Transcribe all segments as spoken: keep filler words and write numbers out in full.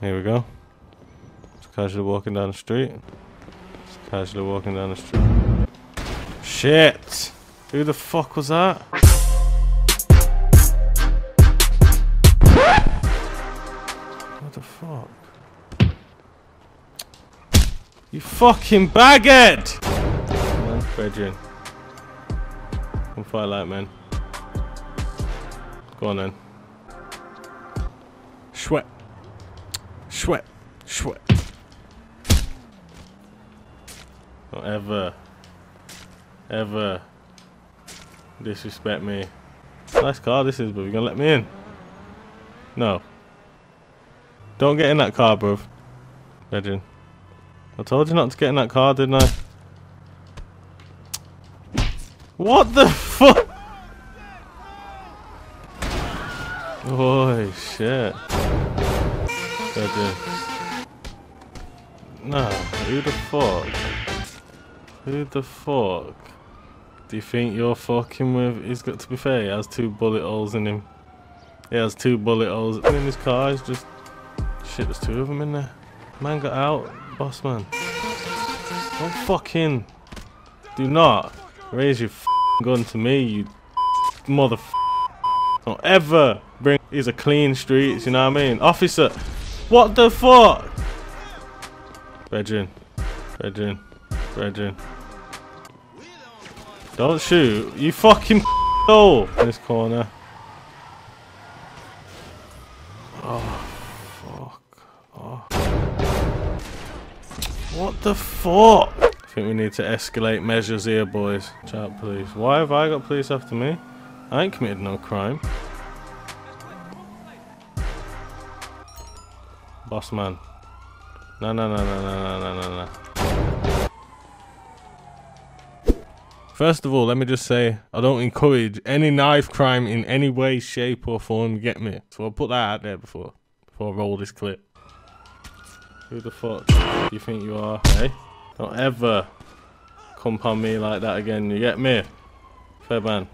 Here we go. Just casually walking down the street. Just casually walking down the street. Shit! Who the fuck was that? What the fuck? You fucking bagged! Bedroom. Come fight like men. Go on then. Shwet. Shwet. Shwet. Don't ever, ever disrespect me. Nice car this is, bruv. You gonna let me in? No. Don't get in that car, bruv. Legend. I told you not to get in that car, didn't I? What the fuck? Holy shit. Nah, who the fuck? Who the fuck? Do you think you're fucking with? He's got to be fair, he has two bullet holes in him. He has two bullet holes in his car, he's just... Shit, there's two of them in there. Man got out, boss man. Don't fucking... Do not raise your f***ing gun to me, you motherf***. Don't ever bring these are clean streets, you know what I mean? Officer, what the fuck? Brethren, brethren, brethren. Don't shoot, you fucking hole in this corner. Oh, fuck. Oh. What the fuck? I think we need to escalate measures here, boys. Watch out, police. Why have I got police after me? I ain't committed no crime. Boss man. No, no, no, no, no, no, no, no. First of all, let me just say, I don't encourage any knife crime in any way, shape or form, get me? So I'll put that out there before, before I roll this clip. Who the fuck do you think you are, eh? Don't ever come on me like that again, you get me? Fair man.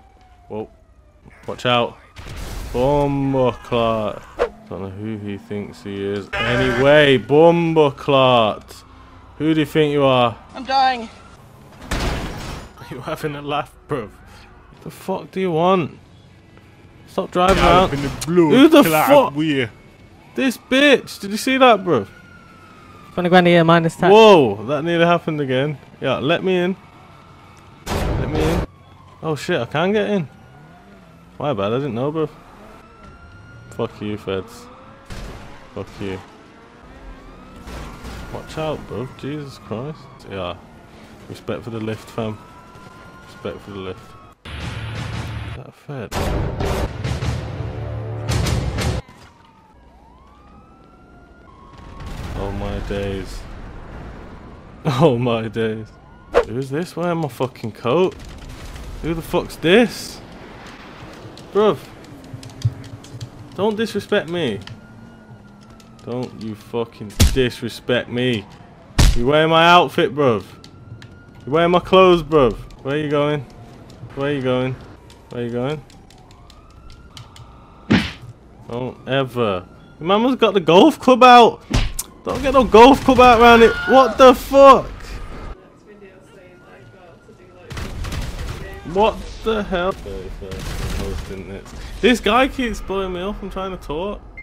Whoa. Watch out. Bumbleclot. Don't know who he thinks he is. Anyway, Bumbleclot. Who do you think you are? I'm dying. You're having a laugh, bruv. What the fuck do you want? Stop driving out. Who the fuck? Weird. This bitch. Did you see that, bruv? twenty grand a year minus tax. Whoa, that nearly happened again. Yeah, let me in. Let me in. Oh shit, I can get in. My bad, I didn't know, bro. Fuck you, feds. Fuck you. Watch out, bro. Jesus Christ. Yeah. Respect for the lift, fam. Respect for the lift. Is that a fed? Oh my days. Oh my days. Who's this wearing my fucking coat? Who the fuck's this? Bruv, don't disrespect me. Don't you fucking disrespect me. You're wearing my outfit, bruv. You're wearing my clothes, bruv. Where you going? Where you going? Where you going? Don't ever. Your mama's got the golf club out. Don't get no golf club out around it. What the fuck? What the hell? This guy keeps blowing me off. I'm trying to talk.